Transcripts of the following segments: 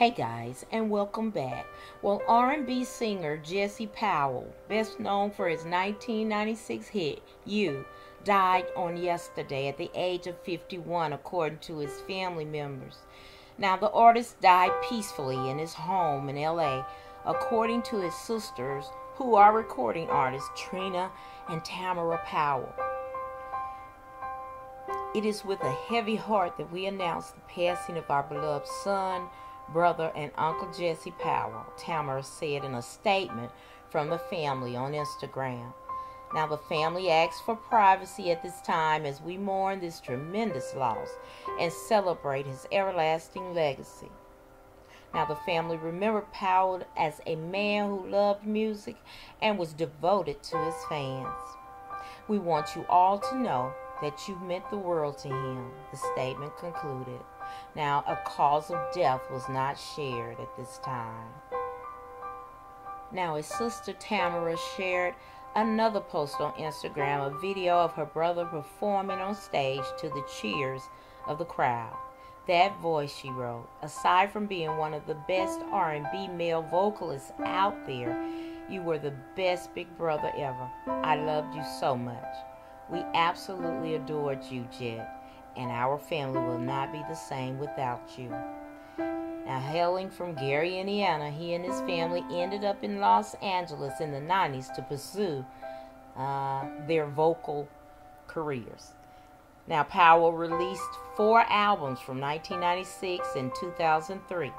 Hey guys, and welcome back. Well, R&B singer Jesse Powell, best known for his 1996 hit, You, died on yesterday at the age of 51, according to his family members. Now, the artist died peacefully in his home in L.A., according to his sisters, who are recording artists Trina and Tamara Powell. It is with a heavy heart that we announce the passing of our beloved son, brother, and Uncle Jesse Powell, Tamara said in a statement from the family on Instagram. Now, the family asks for privacy at this time as we mourn this tremendous loss and celebrate his everlasting legacy. Now, the family remembered Powell as a man who loved music and was devoted to his fans. We want you all to know that you meant the world to him, the statement concluded. Now, a cause of death was not shared at this time. Now, his sister Tamara shared another post on Instagram, a video of her brother performing on stage to the cheers of the crowd. That voice, she wrote, aside from being one of the best R&B male vocalists out there, you were the best big brother ever. I loved you so much. We absolutely adored you, Jet, and our family will not be the same without you. Now, hailing from Gary, Indiana, he and his family ended up in Los Angeles in the 90s to pursue their vocal careers. Now, Powell released 4 albums from 1996 and 2003.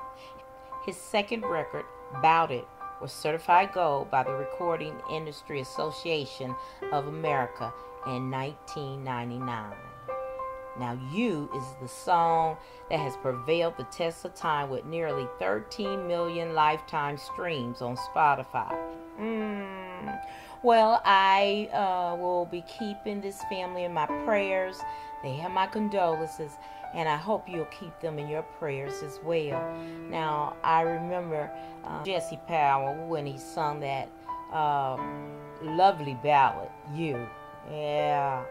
His second record, Bout It, was certified gold by the Recording Industry Association of America in 1999. Now, You is the song that has prevailed the test of time with nearly 13 million lifetime streams on Spotify. Well, I will be keeping this family in my prayers. They have my condolences, and I hope you'll keep them in your prayers as well. Now, I remember Jesse Powell when he sung that lovely ballad, You. Yeah.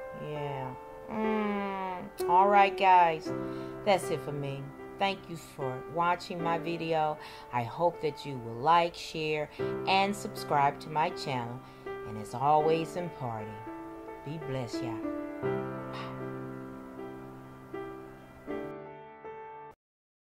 All right, guys, that's it for me. Thank you for watching my video. I hope that you will like, share, and subscribe to my channel. And as always in party, be blessed, y'all.